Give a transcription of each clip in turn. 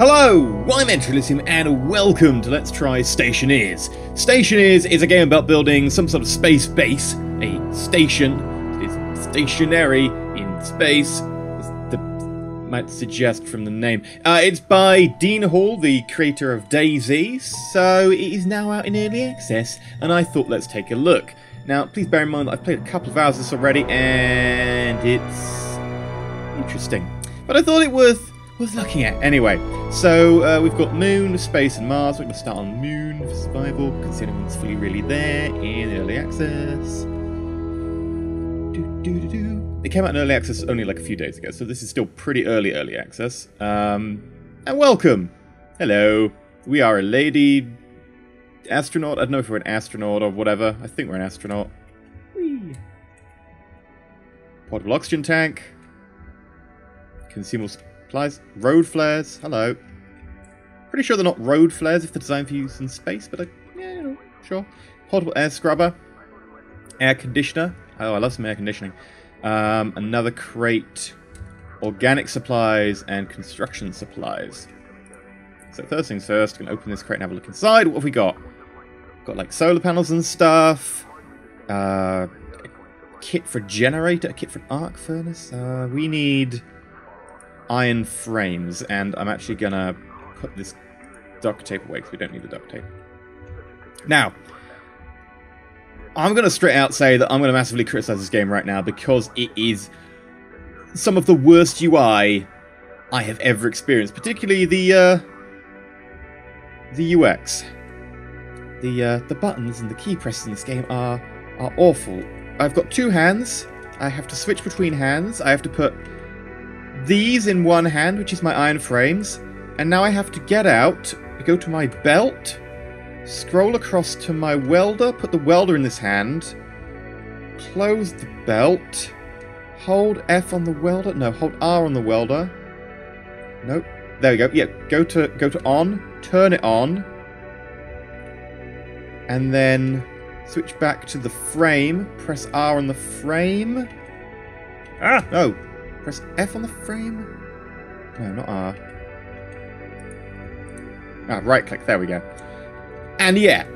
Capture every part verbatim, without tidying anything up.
Hello, I'm EnterElysium and welcome to Let's Try Stationeers. Stationeers is a game about building some sort of space base, a station that is stationary in space, as the might suggest from the name. Uh, it's by Dean Hall, the creator of DayZ, so it is now out in early access, and I thought let's take a look. Now, please bear in mind that I've played a couple of hours of this already, and it's interesting. But I thought it was worth looking at. Anyway, so uh, we've got Moon, Space and Mars. We're going to start on Moon for survival, considering it's fully really there in early access. Doo, doo, doo, doo. It came out in early access only like a few days ago, so this is still pretty early early access. Um, and welcome! Hello. We are a lady astronaut. I don't know if we're an astronaut or whatever. I think we're an astronaut. Whee! Portable oxygen tank. Consumable supplies. Road flares. Hello. Pretty sure they're not road flares if they're designed for use in space, but I, yeah, you know, sure. Portable air scrubber. Air conditioner. Oh, I love some air conditioning. Um, another crate. Organic supplies and construction supplies. So first things first, I'm going to open this crate and have a look inside. What have we got? Got like solar panels and stuff. Uh, a kit for a generator. A kit for an arc furnace. Uh, we need iron frames, and I'm actually gonna put this duct tape away because we don't need the duct tape. Now, I'm gonna straight out say that I'm gonna massively criticize this game right now because it is some of the worst U I I have ever experienced, particularly the uh, the U X. The uh, the buttons and the key presses in this game are are awful. I've got two hands. I have to switch between hands. I have to put these in one hand, which is my iron frames, and now I have to get out, go to my belt, scroll across to my welder, put the welder in this hand, close the belt, hold F on the welder, no, hold R on the welder, nope, there we go, yeah, go to, go to on, turn it on, and then switch back to the frame, press R on the frame, ah, no, press F on the frame. No, not R. Ah, right click. There we go. And yeah,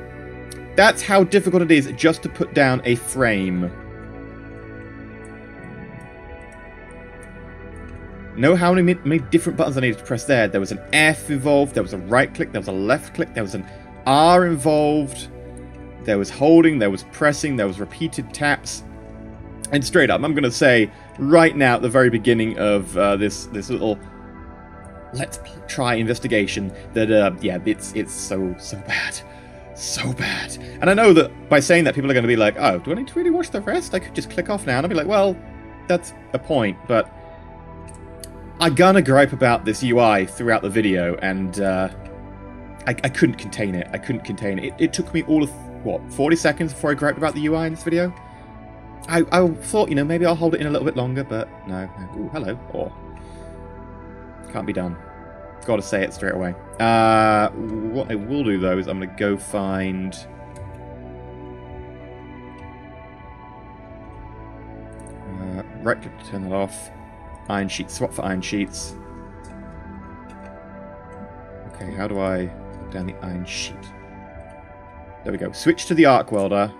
that's how difficult it is just to put down a frame. Know how many, many different buttons I needed to press there. There was an F involved. There was a right click. There was a left click. There was an R involved. There was holding. There was pressing. There was repeated taps. And straight up, I'm going to say right now at the very beginning of uh, this this little let's try investigation that uh, yeah, it's it's so so bad, so bad. And I know that by saying that people are going to be like, oh, do I need to really watch the rest? I could just click off now, and I'll be like, well, that's a point. But I'm gonna gripe about this U I throughout the video, and uh, I, I couldn't contain it. I couldn't contain it. It, it took me all of what forty seconds before I griped about the U I in this video. I, I thought, you know, maybe I'll hold it in a little bit longer, but no. no. Ooh, hello. Oh. Can't be done. Gotta say it straight away. Uh, what I will do, though, is I'm going to go find Uh, right click to turn that off. Iron sheets. Swap for iron sheets. Okay, how do I put down the iron sheet? There we go. Switch to the arc welder.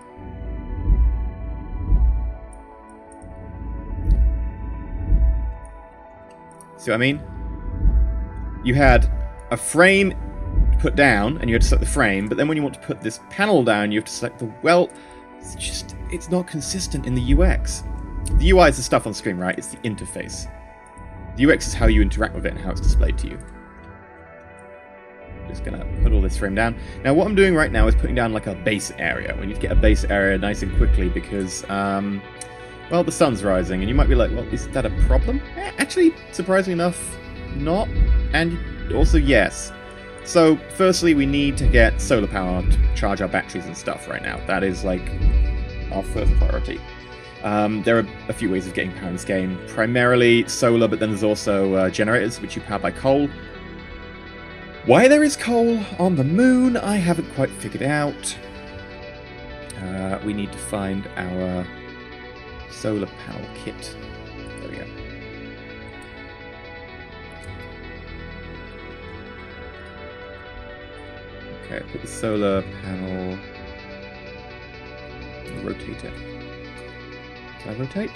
See what I mean? You had a frame to put down, and you had to select the frame, but then when you want to put this panel down, you have to select the weld. It's just, it's not consistent in the U X. The U I is the stuff on the screen, right? It's the interface. The U X is how you interact with it and how it's displayed to you. Just gonna put all this frame down. Now, what I'm doing right now is putting down like a base area. We need to get a base area nice and quickly because, um, well, the sun's rising, and you might be like, well, is that a problem? Actually, surprisingly enough, not. And also, yes. So, firstly, we need to get solar power to charge our batteries and stuff right now. That is, like, our first priority. Um, there are a few ways of getting power in this game. Primarily solar, but then there's also uh, generators, which you power by coal. Why there is coal on the moon, I haven't quite figured out. Uh, we need to find our solar power kit. There we go. Okay, put the solar panel. Rotate it. Can I rotate?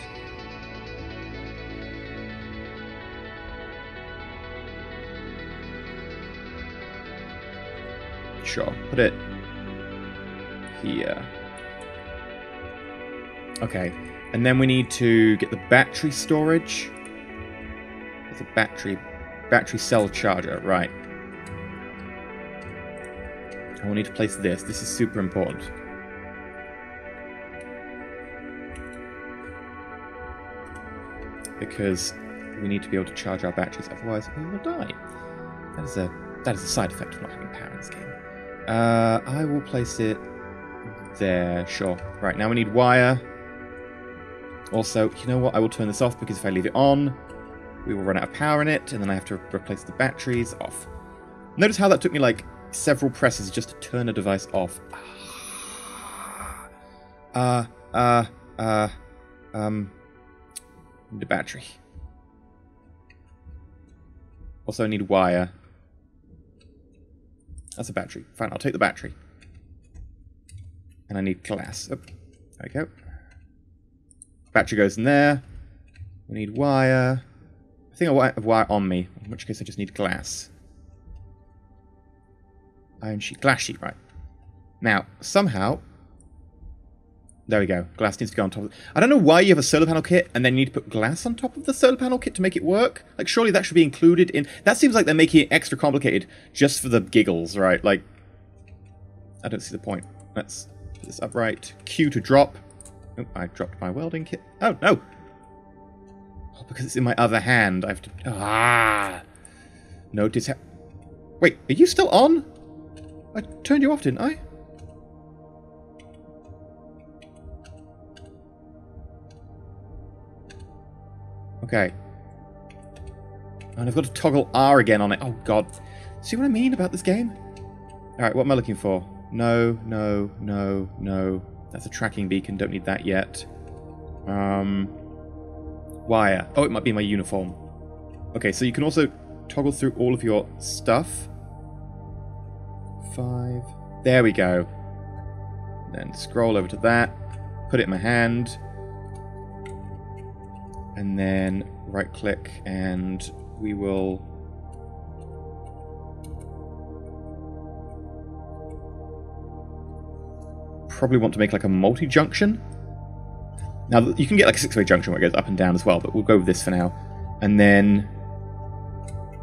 Sure, put it here. Okay, and then we need to get the battery storage. It's a battery, battery cell charger, right. And we'll need to place this. This is super important. Because we need to be able to charge our batteries, otherwise we will die. That is a, that is a side effect of not having power in this game. Uh, I will place it there, sure. Right, now we need wire. Also, you know what? I will turn this off because if I leave it on, we will run out of power in it, and then I have to replace the batteries off. Notice how that took me, like, several presses just to turn a device off. Uh, uh, uh, um... Need a battery. Also need wire. That's a battery. Fine, I'll take the battery. And I need glass. Oh, there we go. Battery goes in there. We need wire. I think I have wire on me, in which case I just need glass. Iron sheet. Glass sheet, right. Now, somehow... There we go. Glass needs to go on top of it. I don't know why you have a solar panel kit and then you need to put glass on top of the solar panel kit to make it work. Like, surely that should be included in... That seems like they're making it extra complicated just for the giggles, right? Like, I don't see the point. Let's put this upright. Q to drop. Oh, I dropped my welding kit. Oh, no! Oh, because it's in my other hand. I have to... Ah! Notice how... Wait, are you still on? I turned you off, didn't I? Okay. And I've got to toggle R again on it. Oh, God. See what I mean about this game? Alright, what am I looking for? No, no, no, no. That's a tracking beacon. Don't need that yet. Um, wire. Oh, it might be my uniform. Okay, so you can also toggle through all of your stuff. Five. There we go. Then scroll over to that. Put it in my hand. And then right click and we will probably want to make like a multi-junction. Now you can get like a six-way junction where it goes up and down as well, but we'll go with this for now. And then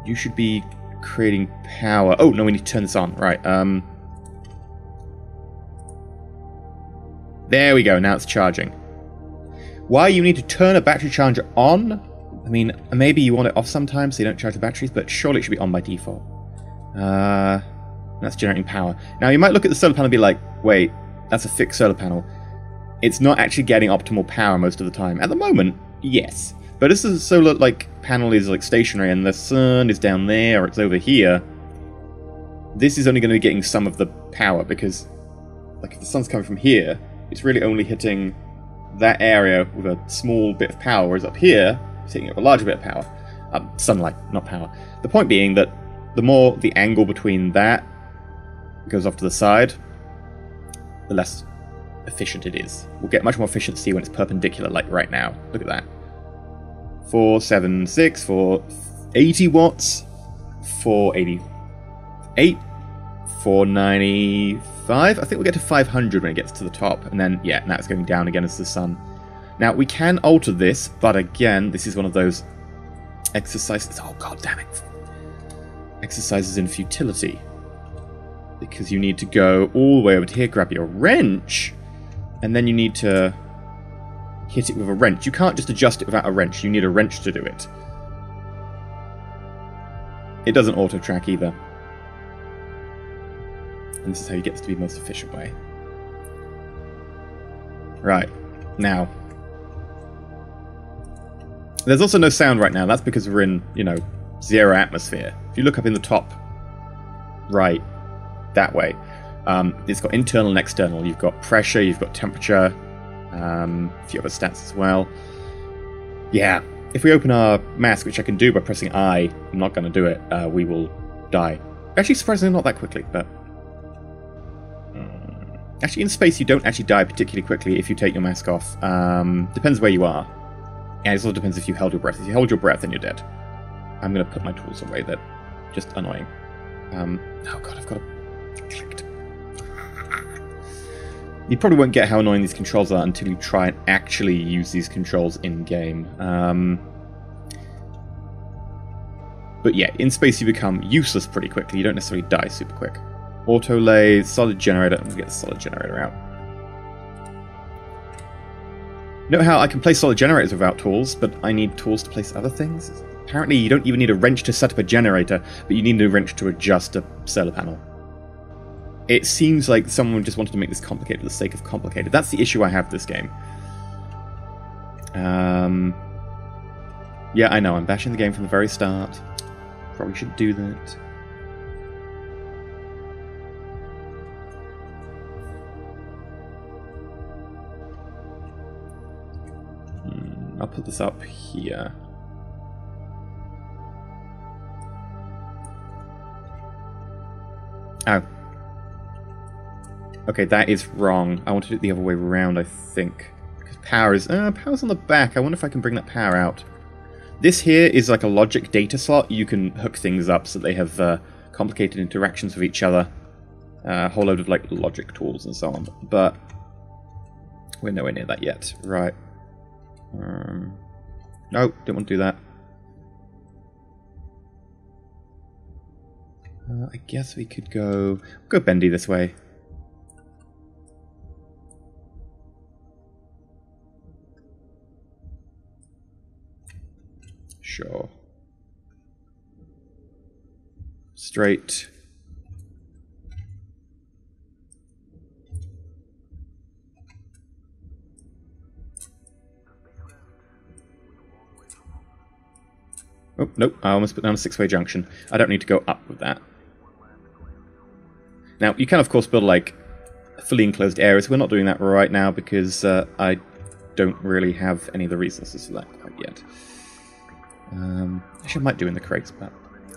you should be creating power. Oh no, we need to turn this on. Right. Um, there we go. Now it's charging. Why you need to turn a battery charger on? I mean, maybe you want it off sometimes so you don't charge the batteries, but surely it should be on by default. Uh, that's generating power. Now, you might look at the solar panel and be like, wait, that's a fixed solar panel. It's not actually getting optimal power most of the time. At the moment, yes. But as the solar like panel is like stationary and the sun is down there or it's over here, this is only going to be getting some of the power because like, if the sun's coming from here, it's really only hitting... that area with a small bit of power, whereas up here, it's taking up a larger bit of power. Um, sunlight, not power. The point being that the more the angle between that goes off to the side, the less efficient it is. We'll get much more efficiency when it's perpendicular, like right now. Look at that. four seven six for eighty watts, four eighty-eight, four ninety-five. I think we'll get to five hundred when it gets to the top, and then, yeah, now it's going down again as the sun. Now, we can alter this, but again, this is one of those exercises... Oh, god damn it. Exercises in futility. Because you need to go all the way over to here, grab your wrench, and then you need to hit it with a wrench. You can't just adjust it without a wrench. You need a wrench to do it. It doesn't auto-track either. And this is how you get to be the most efficient way. Right. Now. There's also no sound right now. That's because we're in, you know, zero atmosphere. If you look up in the top right, that way, um, it's got internal and external. You've got pressure, you've got temperature, um, a few other stats as well. Yeah. If we open our mask, which I can do by pressing I, I'm not going to do it, uh, we will die. Actually, surprisingly, not that quickly, but... Actually, in space, you don't actually die particularly quickly if you take your mask off. Um, depends where you are. And it also depends if you held your breath. If you hold your breath, then you're dead. I'm going to put my tools away. They're just annoying. Um, oh, God, I've got a... clicked. You probably won't get how annoying these controls are until you try and actually use these controls in-game. Um... But yeah, in space you become useless pretty quickly. You don't necessarily die super quick. Auto lay, solid generator. I'm going to get the solid generator out. Note how I can place solid generators without tools, but I need tools to place other things? Apparently you don't even need a wrench to set up a generator, but you need a wrench to adjust a solar panel. It seems like someone just wanted to make this complicated for the sake of complicated. That's the issue I have with this game. Um, yeah, I know. I'm bashing the game from the very start. Probably should do that. Hmm, I'll put this up here. Oh. Okay, that is wrong. I wanted it the other way around, I think. Because power is... Uh, power's on the back. I wonder if I can bring that power out. This here is like a logic data slot. You can hook things up so they have uh, complicated interactions with each other. Uh, a whole load of like logic tools and so on. But we're nowhere near that yet. Right. Um, no, didn't want to do that. Uh, I guess we could go... Go bendy this way. Sure. Straight. Oh, nope. I almost put down a six-way junction. I don't need to go up with that. Now, you can, of course, build, like, fully enclosed areas. We're not doing that right now because uh, I don't really have any of the resources for that quite yet. Um, actually, I might do in the crates, but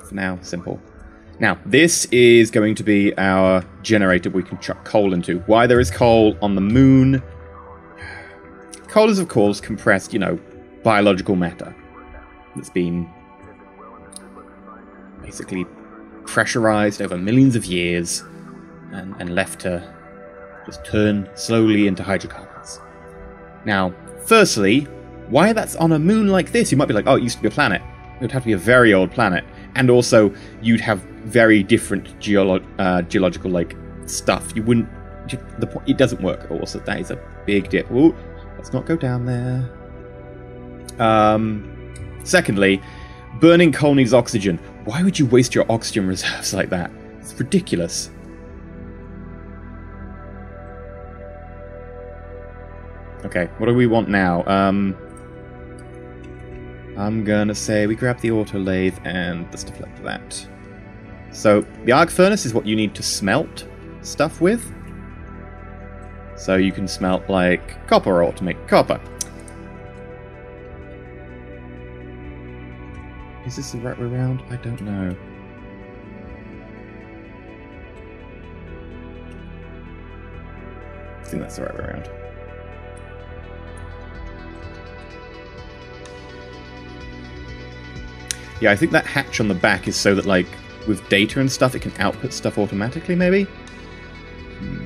for now, simple. Now, this is going to be our generator we can chuck coal into. Why there is coal on the moon? Coal is, of course, compressed, you know, biological matter that's been basically pressurized over millions of years and, and left to just turn slowly into hydrocarbons. Now, firstly... Why that's on a moon like this? You might be like, oh, it used to be a planet. It would have to be a very old planet. And also, you'd have very different geolo uh, geological, like, stuff. You wouldn't... The, it doesn't work. Also, that is a big dip. Ooh, let's not go down there. Um, secondly, burning coal needs oxygen. Why would you waste your oxygen reserves like that? It's ridiculous. Okay, what do we want now? Um... I'm gonna say we grab the auto lathe and the stuff like that. So the arc furnace is what you need to smelt stuff with. So you can smelt like copper ore to make copper. Is this the right way around? I don't know. I think that's the right way around. Yeah, I think that hatch on the back is so that, like, with data and stuff, it can output stuff automatically, maybe? Hmm.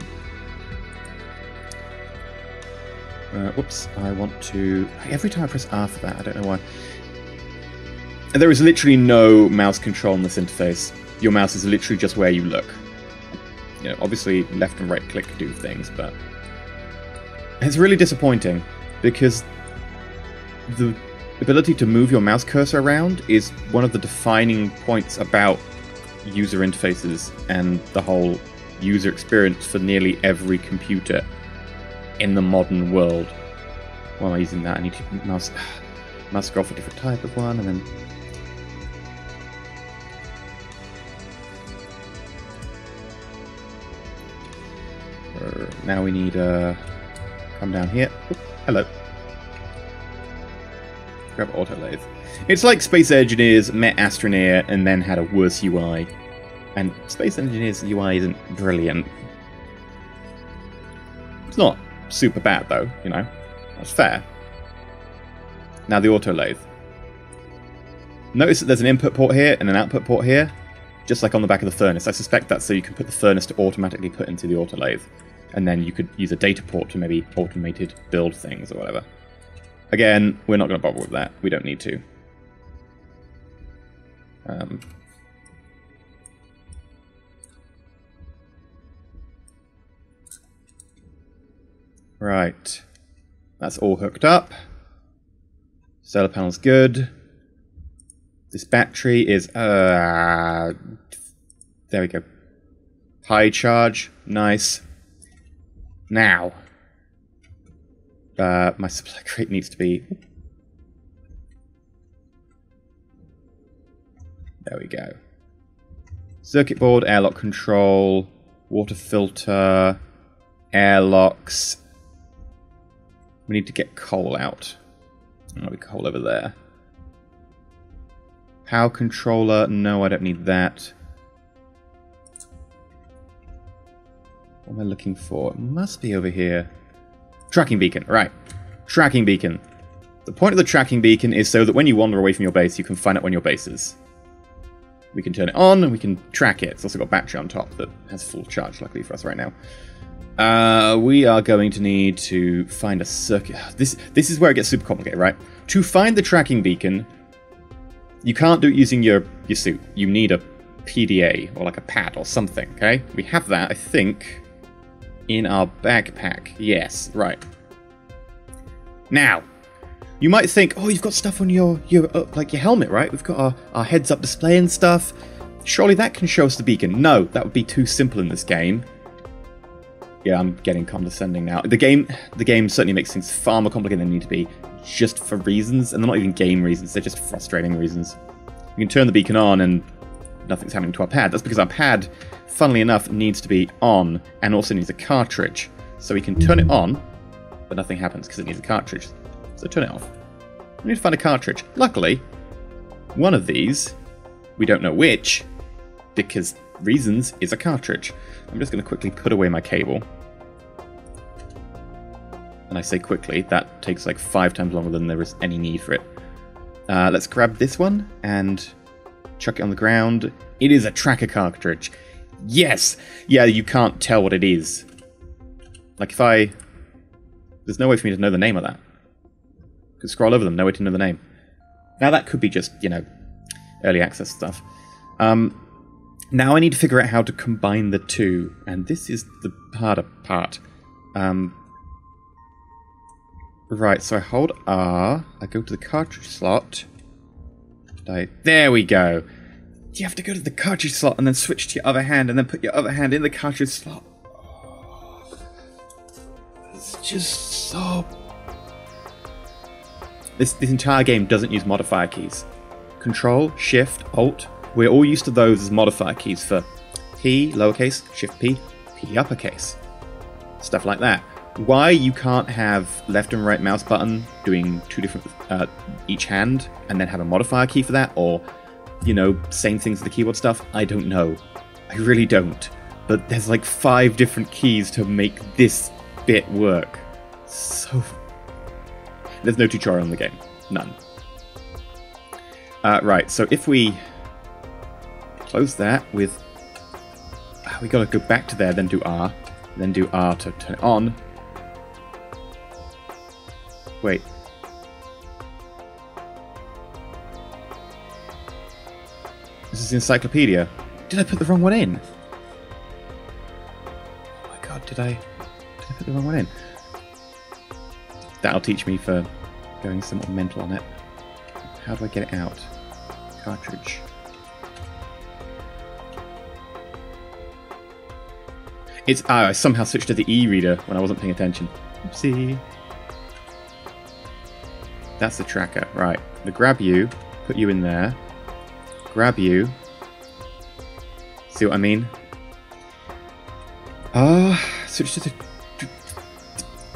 Uh, whoops, I want to... Every time I press R for that, I don't know why. And there is literally no mouse control on this interface. Your mouse is literally just where you look. You know, obviously, left and right click do things, but... It's really disappointing, because the... The ability to move your mouse cursor around is one of the defining points about user interfaces and the whole user experience for nearly every computer in the modern world. Why am I using that? I need to mouse, mouse scroll for a different type of one, and then... Now we need, uh, come down here. Oop, hello. Grab auto lathe. It's like Space Engineers met Astroneer and then had a worse U I. And Space Engineers' U I isn't brilliant. It's not super bad though, you know. That's fair. Now the auto lathe. Notice that there's an input port here and an output port here, just like on the back of the furnace. I suspect that's so you can put the furnace to automatically put into the auto lathe, and then you could use a data port to maybe automated build things or whatever. Again, we're not going to bother with that. We don't need to. Um, right. That's all hooked up. Solar panel's good. This battery is, uh, there we go. High charge, nice. Now, uh, my supply crate needs to be, there we go. Circuit board, airlock control, water filter, airlocks. We need to get coal out. There'll be coal over there. Power controller, no, I don't need that. What am I looking for? It must be over here. Tracking beacon, right. Tracking beacon. The point of the tracking beacon is so that when you wander away from your base, you can find out when your base is. We can turn it on and we can track it. It's also got a battery on top that has full charge, luckily for us right now. Uh, we are going to need to find a circuit. This, this is where it gets super complicated, right? To find the tracking beacon, you can't do it using your, your suit. You need a P D A, or like a pad or something, okay? We have that, I think, in our backpack. Yes, right. Now, you might think, oh, you've got stuff on your, your uh, like your helmet, right? We've got our, our heads-up display and stuff. Surely that can show us the beacon. No, that would be too simple in this game. Yeah, I'm getting condescending now. The game, the game certainly makes things far more complicated than they need to be. Just for reasons, and they're not even game reasons, they're just frustrating reasons. We can turn the beacon on and nothing's happening to our pad. That's because our pad, funnily enough, needs to be on and also needs a cartridge. So we can turn it on, but nothing happens because it needs a cartridge. So turn it off. We need to find a cartridge. Luckily, one of these, we don't know which, because reasons, is a cartridge. I'm just going to quickly put away my cable. And I say quickly, that takes like five times longer than there is any need for it. Uh, let's grab this one and chuck it on the ground. It is a tracker cartridge. Yes! Yeah, you can't tell what it is. Like if I... There's no way for me to know the name of that. I could scroll over them, no way to know the name. Now that could be just, you know, early access stuff. Um, now I need to figure out how to combine the two. And this is the harder part. Um... Right, so I hold R, I go to the cartridge slot, I, there we go! You have to go to the cartridge slot and then switch to your other hand and then put your other hand in the cartridge slot. Oh, it's just so... This, this entire game doesn't use modifier keys. Control, Shift, Alt, we're all used to those as modifier keys for P, lowercase, Shift P, P uppercase. Stuff like that. Why you can't have left and right mouse button doing two different uh, each hand and then have a modifier key for that, or, you know, same things as the keyboard stuff, I don't know. I really don't. But there's like five different keys to make this bit work. So... There's no tutorial in the game. None. Uh, right, so if we close that with... we gotta go back to there, then do R, then do R to turn it on. Wait. This is the encyclopedia. Did I put the wrong one in? Oh my god, did I, did I put the wrong one in? That'll teach me for going somewhat mental on it. How do I get it out? Cartridge. It's... Oh, I somehow switched to the e-reader when I wasn't paying attention. Oopsie. That's the tracker, right. The grab you, put you in there, grab you. See what I mean? Ah, oh, switch to the...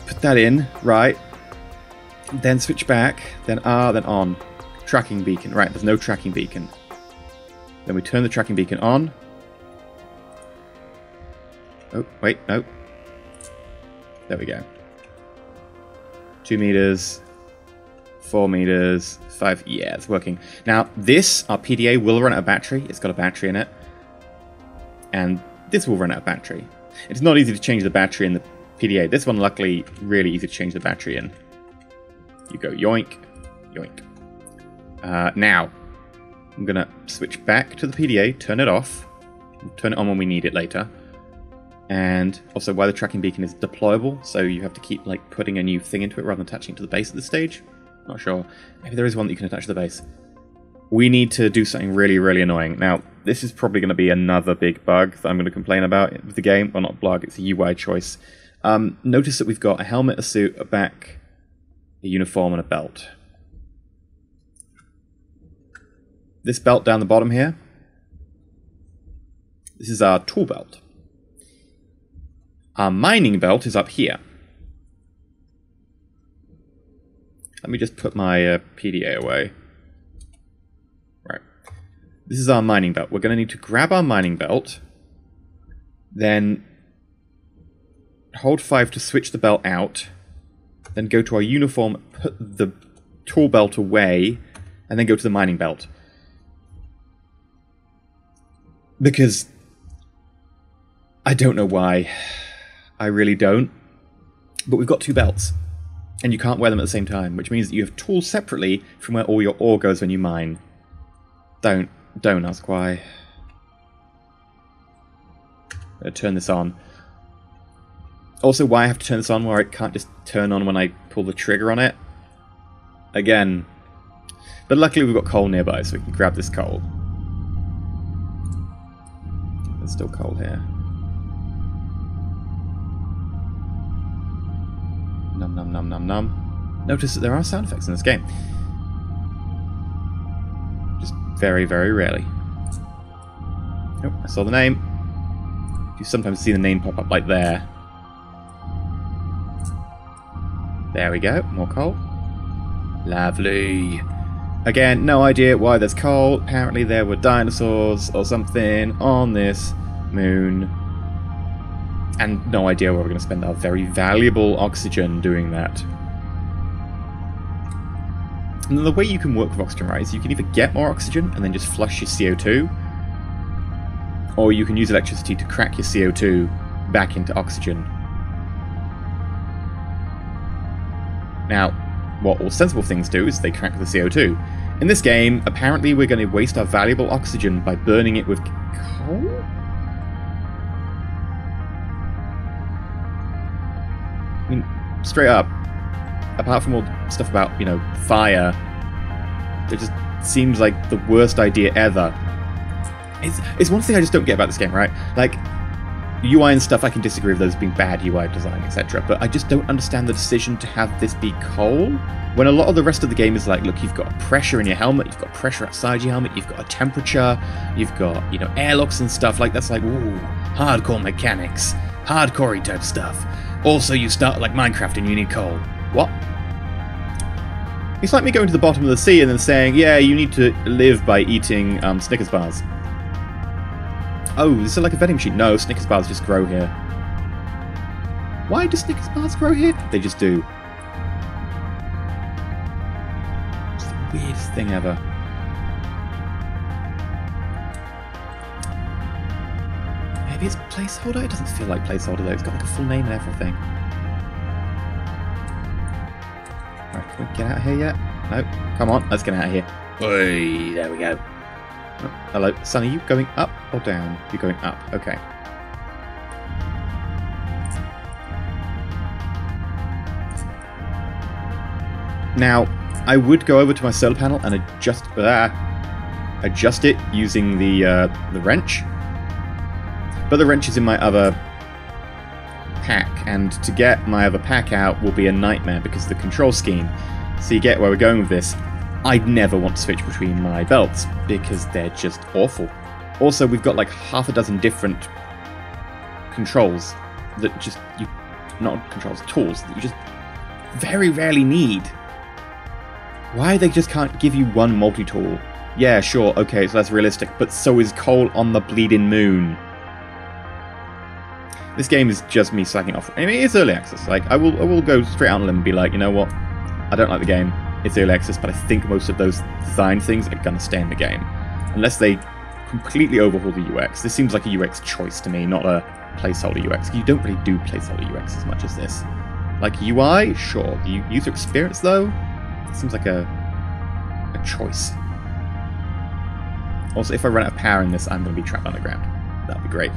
Put that in, right. Then switch back, then R, then on. Tracking beacon, right, there's no tracking beacon. Then we turn the tracking beacon on. Oh, wait, no. There we go. Two meters, four meters, five. Yeah, it's working. Now, this, our P D A, will run out of battery. It's got a battery in it. And this will run out of battery. It's not easy to change the battery in the P D A. This one, luckily, really easy to change the battery in. You go yoink, yoink. Uh, now, I'm going to switch back to the P D A, turn it off, turn it on when we need it later. And also why the tracking beacon is deployable, so you have to keep like putting a new thing into it rather than attaching it to the base at this stage. Not sure. Maybe there is one that you can attach to the base. We need to do something really, really annoying. Now, this is probably going to be another big bug that I'm going to complain about with the game. Well, not bug, it's a U I choice. Um, notice that we've got a helmet, a suit, a back, a uniform, and a belt. This belt down the bottom here, this is our tool belt. Our mining belt is up here. Let me just put my uh, P D A away. Right. This is our mining belt. We're going to need to grab our mining belt, then hold five to switch the belt out, then go to our uniform, put the tool belt away, and then go to the mining belt. Because I don't know why. I really don't, but we've got two belts, and you can't wear them at the same time, which means that you have tools separately from where all your ore goes when you mine. Don't, don't ask why. I'm gonna turn this on. Also, why I have to turn this on where it can't just turn on when I pull the trigger on it. Again. But luckily we've got coal nearby, so we can grab this coal. There's still coal here. Num num num num num. Notice that there are sound effects in this game. Just very, very rarely. Oh, I saw the name. You sometimes see the name pop up like there. There we go, more coal. Lovely. Again, no idea why there's coal. Apparently there were dinosaurs or something on this moon. And no idea where we're going to spend our very valuable oxygen doing that. And then the way you can work with oxygen, right, is you can either get more oxygen and then just flush your C O two, or you can use electricity to crack your C O two back into oxygen. Now, what all sensible things do is they crack the C O two. In this game, apparently we're going to waste our valuable oxygen by burning it with coal? I mean, straight up, apart from all the stuff about, you know, fire, it just seems like the worst idea ever. It's, it's one thing I just don't get about this game, right? Like, U I and stuff, I can disagree with those being bad U I design, et cetera, but I just don't understand the decision to have this be coal, when a lot of the rest of the game is like, look, you've got pressure in your helmet, you've got pressure outside your helmet, you've got a temperature, you've got, you know, airlocks and stuff, like, that's like, ooh, hardcore mechanics, hardcore-y type stuff. Also, you start like Minecraft and you need coal. What? It's like me going to the bottom of the sea and then saying, yeah, you need to live by eating um, Snickers bars. Oh, this is like a vending machine. No, Snickers bars just grow here. Why do Snickers bars grow here? They just do. It's the weirdest thing ever. Maybe it's placeholder? It doesn't feel like placeholder though. It's got like a full name and everything. Alright, can we get out of here yet? No. Come on, let's get out of here. Oy, there we go. Oh, hello. Son, are you going up or down? You're going up. Okay. Now, I would go over to my solar panel and adjust, uh, adjust it using the uh, the wrench. But the wrench is in my other pack, and to get my other pack out will be a nightmare because of the control scheme. So you get where we're going with this. I'd never want to switch between my belts because they're just awful. Also, we've got like half a dozen different controls that just you, not controls, tools that you just very rarely need. Why they just can't give you one multi-tool? Yeah, sure, okay, so that's realistic, but so is coal on the bleeding moon. This game is just me slacking off. I mean, it is early access. Like, I will, I will go straight out on a limb and be like, you know what? I don't like the game. It's early access, but I think most of those design things are gonna stay in the game, unless they completely overhaul the U X. This seems like a U X choice to me, not a placeholder U X. You don't really do placeholder U X as much as this. Like U I, sure. The user experience, though, it seems like a a choice. Also, if I run out of power in this, I'm going to be trapped underground. That'll be great.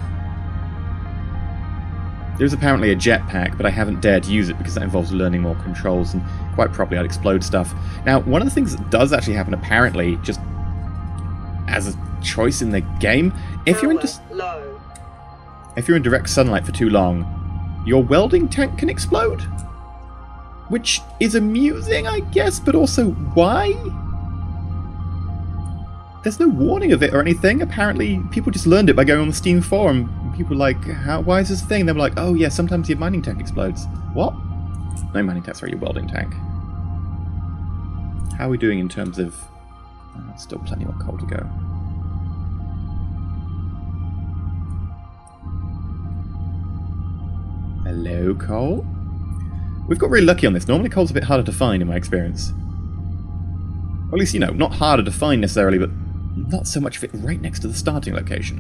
There's apparently a jetpack, but I haven't dared to use it because that involves learning more controls, and quite probably I'd explode stuff. Now, one of the things that does actually happen, apparently, just as a choice in the game, if you're in just if you're in direct sunlight for too long, your welding tank can explode, which is amusing, I guess, but also why? There's no warning of it or anything. Apparently, people just learned it by going on the Steam forum. People were like, how, why is this a thing? They were like, oh yeah, sometimes your mining tank explodes. What? No mining tank, sorry, your welding tank. How are we doing in terms of... Oh, still plenty more coal to go. Hello, coal? We've got really lucky on this. Normally coal's a bit harder to find in my experience. Or at least, you know, not harder to find necessarily, but not so much of it right next to the starting location.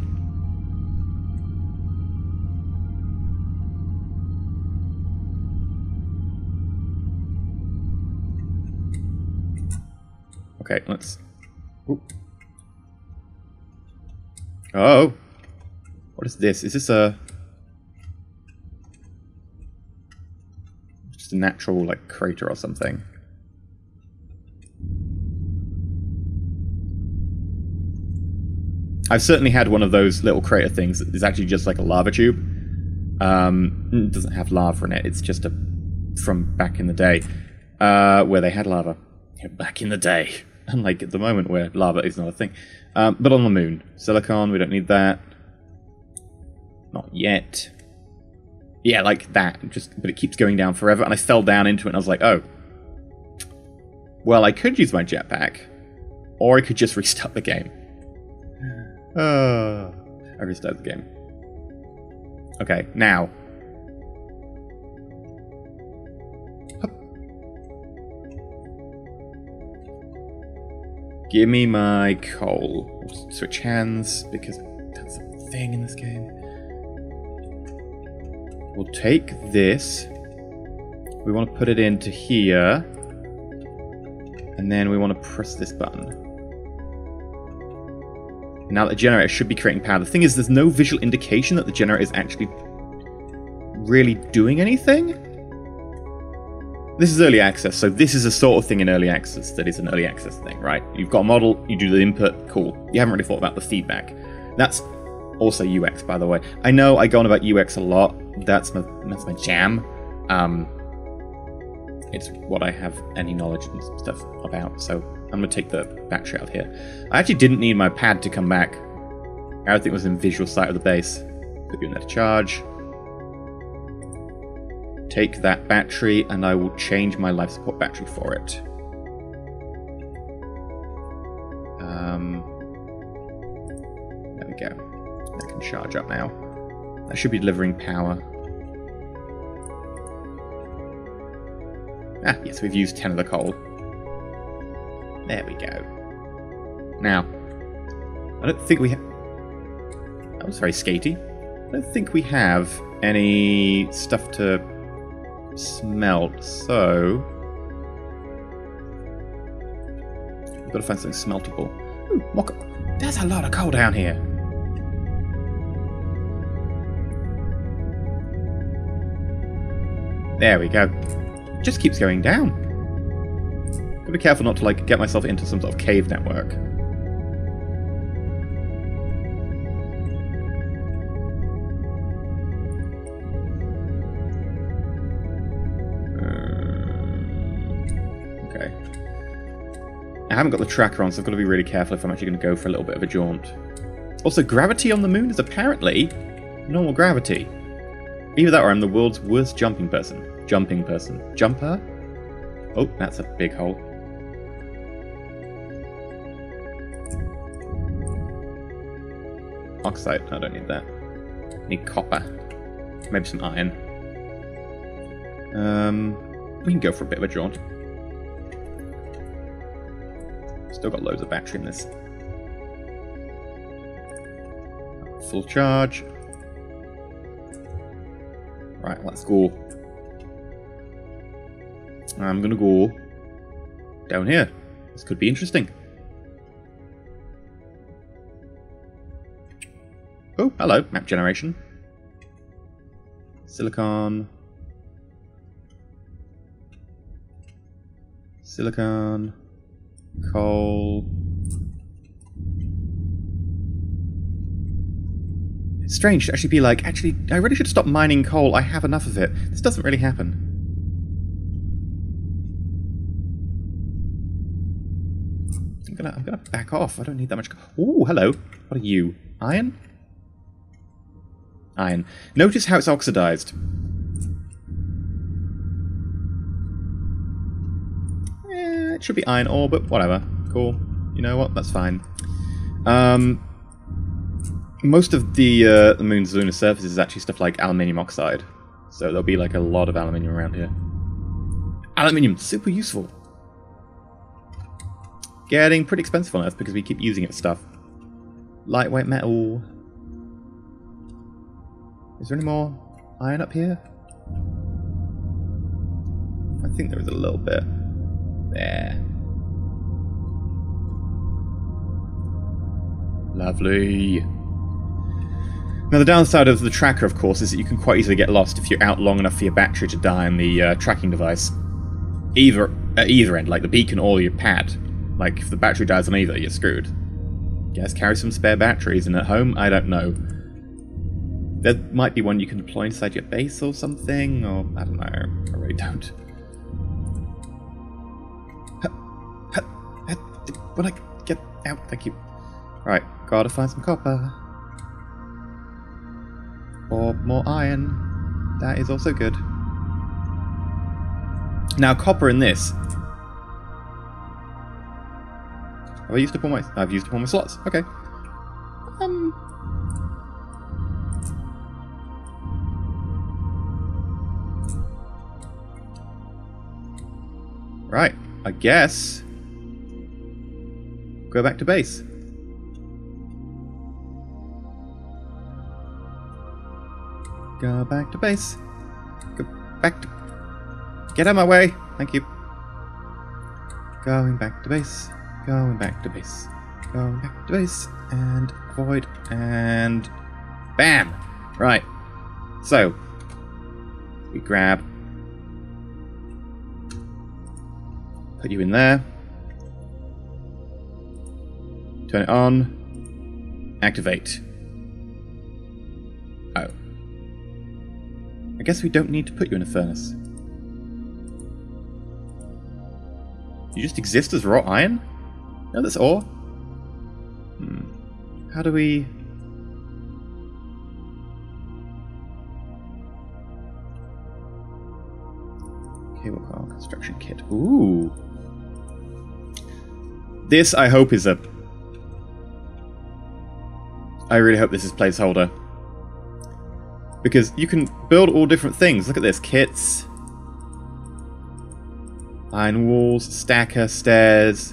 Okay, let's... Ooh. Oh! What is this? Is this a... just a natural, like, crater or something? I've certainly had one of those little crater things that is actually just like a lava tube. Um, it doesn't have lava in it, it's just a from back in the day, uh, where they had lava. Yeah, back in the day. Unlike at the moment where lava is not a thing. Um, but on the moon. Silicon, we don't need that. Not yet. Yeah, like that. Just, but it keeps going down forever, and I fell down into it and I was like, oh. Well, I could use my jetpack, or I could just restart the game. Uh, I restart the game. Okay, now. Hup. Give me my coal. Switch hands, because that's a thing in this game. We'll take this. We want to put it into here. And then we want to press this button. Now that the generator should be creating power. The thing is, there's no visual indication that the generator is actually really doing anything. This is early access, so this is a sort of thing in early access that is an early access thing, right? You've got a model, you do the input, cool. You haven't really thought about the feedback. That's also U X, by the way. I know I go on about U X a lot. That's my, that's my jam. Um, it's what I have any knowledge and stuff about, so... I'm going to take the battery out of here. I actually didn't need my pad to come back. Everything was in visual sight of the base. Put you in there to charge. Take that battery, and I will change my life support battery for it. Um, there we go. I can charge up now. That should be delivering power. Ah, yes, we've used ten of the coal. There we go. Now, I don't think we have... That was very skatey. I don't think we have any stuff to smelt, so... We've got to find something smeltable. Ooh, more coal. There's a lot of coal down here. There we go. It just keeps going down. Be careful not to like get myself into some sort of cave network. Uh, okay. I haven't got the tracker on, so I've got to be really careful if I'm actually going to go for a little bit of a jaunt. Also, gravity on the moon is apparently normal gravity. Either that or I'm the world's worst jumping person. Jumping person. Jumper? Oh, that's a big hole. Oxide, I don't need that. I need copper. maybe some iron. Um, we can go for a bit of a jaunt. Still got loads of battery in this. Full charge. Right, let's go. I'm gonna go down here. This could be interesting. Oh, hello, map generation. Silicon. Silicon. Coal. It's strange to actually be like, actually, I really should stop mining coal. I have enough of it. This doesn't really happen. I'm gonna, I'm gonna back off. I don't need that much coal. Ooh, hello. What are you? Iron? Iron. Notice how it's oxidized. Eh, it should be iron ore, but whatever. Cool. You know what? That's fine. Um, most of the, uh, the moon's lunar surface is actually stuff like aluminium oxide. So there'll be like a lot of aluminium around here. Aluminium, super useful. Getting pretty expensive on Earth because we keep using it stuff. Lightweight metal. Is there any more iron up here? I think there is a little bit. There. Lovely. Now the downside of the tracker, of course, is that you can quite easily get lost if you're out long enough for your battery to die on the uh, tracking device. Either, at either end, like the beacon or your pad. Like, if the battery dies on either, you're screwed. Guys, carry some spare batteries, and at home, I don't know. There might be one you can deploy inside your base or something, or I don't know. I really don't. When I get out, thank you. Right, gotta find some copper. Or more iron. That is also good. Now, copper in this. Have I used up all my? I've used up all my slots. Okay. Um. Right, I guess. Go back to base. Go back to base. Go back to... Get out of my way! Thank you. Going back to base. Going back to base. Going back to base. And avoid. And... Bam! Right. So. We grab... Put you in there. Turn it on. Activate. Oh. I guess we don't need to put you in a furnace. You just exist as raw iron? No, that's ore. Hmm. How do we... Cable car construction kit. Ooh. This, I hope, is a... I really hope this is placeholder. Because you can build all different things. Look at this. Kits. Iron walls. Stacker. Stairs.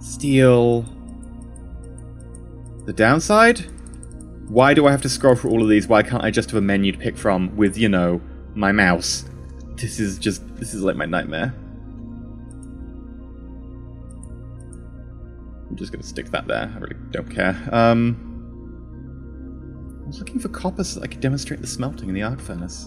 Steel. The downside? Why do I have to scroll through all of these? Why can't I just have a menu to pick from with, you know, my mouse? This is just... This is like my nightmare. I'm just going to stick that there. I really don't care. Um, I was looking for copper so that I could demonstrate the smelting in the arc furnace.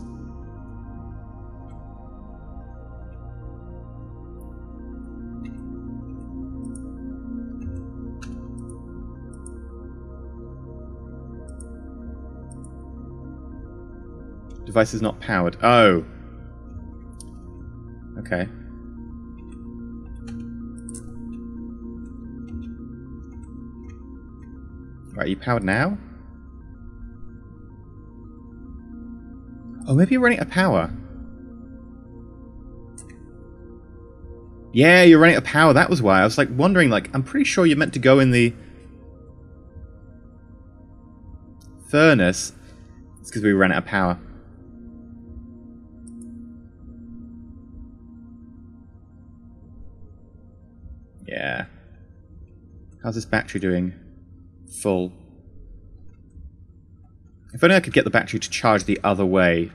Device is not powered. Oh. Okay. Right, are you powered now? Oh, maybe you're running out of power. Yeah, you're running out of power. That was why. I was like wondering, like, I'm pretty sure you're meant to go in the furnace. It's because we ran out of power. Yeah. How's this battery doing? Full. If only I could get the battery to charge the other way.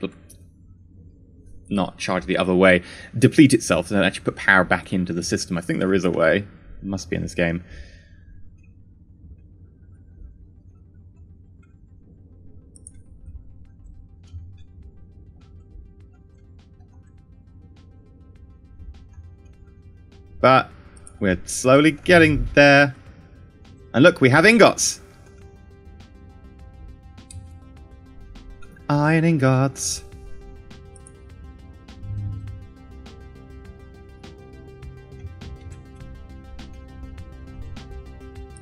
Not charge the other way. Deplete itself and actually put power back into the system. I think there is a way. It must be in this game. But we're slowly getting there. And look, we have ingots! Iron ingots.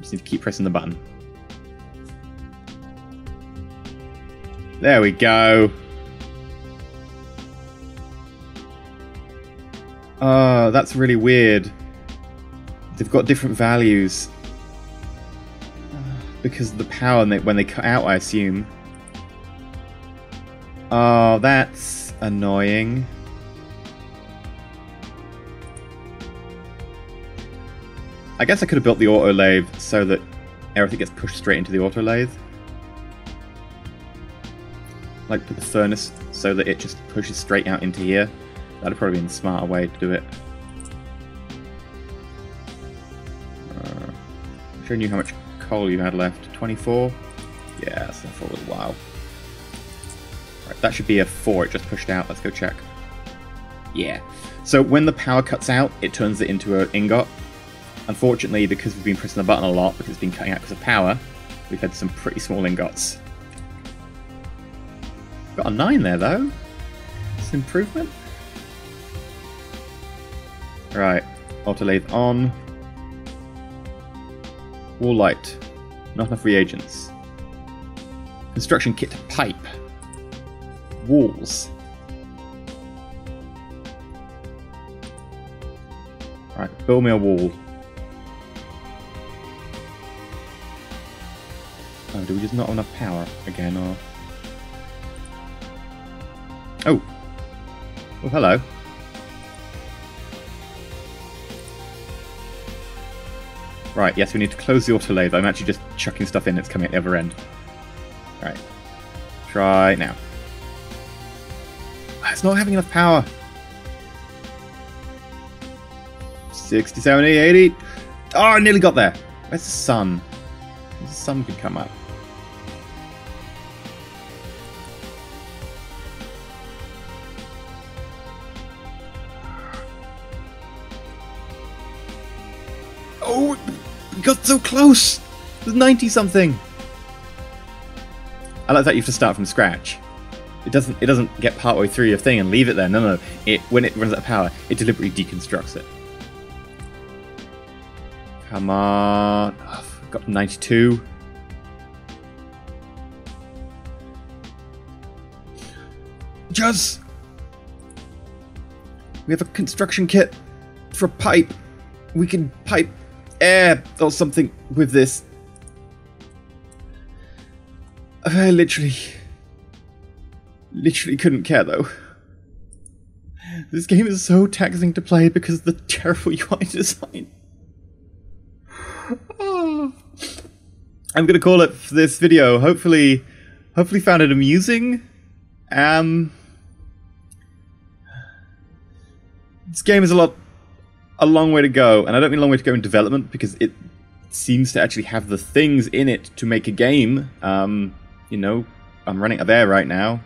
Just need to keep pressing the button. There we go. Oh, that's really weird. They've got different values. Because of the power and they, when they cut out, I assume. Oh, that's annoying. I guess I could have built the autolave so that everything gets pushed straight into the autolave. Like put the furnace so that it just pushes straight out into here. That would probably be a smarter way to do it. Uh, I'm sure I knew how much coal you had left. twenty-four? Yeah, that's not for a little while. Right, that should be a four. It just pushed out. Let's go check. Yeah. So when the power cuts out, it turns it into an ingot. Unfortunately, because we've been pressing the button a lot, because it's been cutting out because of power, we've had some pretty small ingots. Got a nine there, though. It's an improvement. Right, autolathe on. Wall light. Not enough reagents. Construction kit pipe. Walls. Alright, build me a wall. Oh, do we just not have enough power again, or... Oh! Oh, hello. Right, yes, we need to close the autolathe. I'm actually just chucking stuff in. It's coming at the other end. Right. Try now. It's not having enough power. sixty, seventy, eighty. Oh, I nearly got there. Where's the sun? The sun could come up. Oh, we got so close! It was ninety something! I like that you have to start from scratch. It doesn't it doesn't get partway through your thing and leave it there. No, no, no. It, when it runs out of power, it deliberately deconstructs it. Come on. Oh, I've got ninety-two. Jazz! We have a construction kit for a pipe. We can pipe air or something with this. I literally... Literally couldn't care though. This game is so taxing to play because of the terrible U I design. Oh. I'm gonna call it for this video. Hopefully, hopefully found it amusing. Um, this game is a lot, a long way to go, and I don't mean a long way to go in development because it seems to actually have the things in it to make a game. Um, you know, I'm running out of air right now.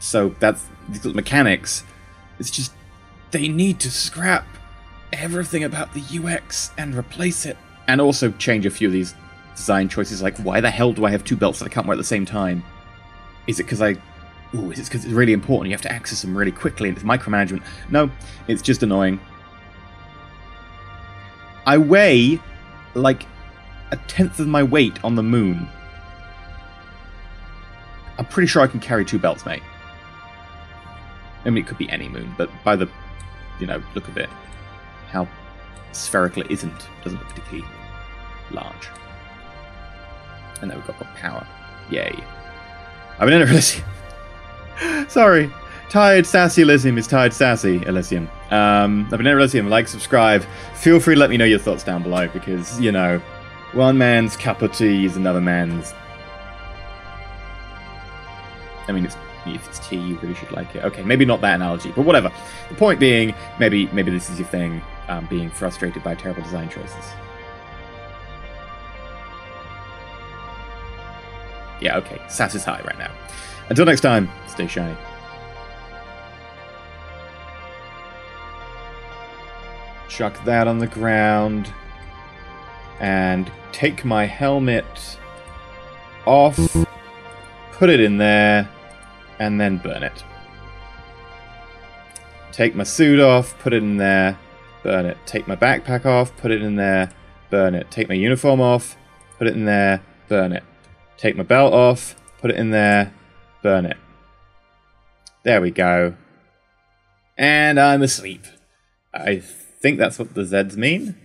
So that's the mechanics. It's just they need to scrap everything about the U X and replace it. And also change a few of these design choices, like why the hell do I have two belts that I can't wear at the same time? Is it because I... Ooh, is it because it's really important, you have to access them really quickly and it's micromanagement? No, it's just annoying. I weigh like a tenth of my weight on the moon. I'm pretty sure I can carry two belts, mate. I mean, it could be any moon, but by the, you know, look of it, how spherical it isn't, doesn't look particularly large. And there we've got, got power. Yay. I'm in EnterElysium. Sorry. Tired Sassy Elysium is Tired Sassy Elysium. Um, I've been EnterElysium. Like, subscribe. Feel free to let me know your thoughts down below because, you know, one man's cup of tea is another man's... I mean, it's, if it's tea, you really should like it. Okay, maybe not that analogy, but whatever. The point being, maybe maybe this is your thing, um, being frustrated by terrible design choices. Yeah, okay. Sass is high right now. Until next time, stay shiny. Chuck that on the ground. And take my helmet off. Put it in there. And then burn it. Take my suit off, put it in there, burn it. Take my backpack off, put it in there, burn it. Take my uniform off, put it in there, burn it. Take my belt off, put it in there, burn it. There we go. And I'm asleep. I think that's what the Zeds mean.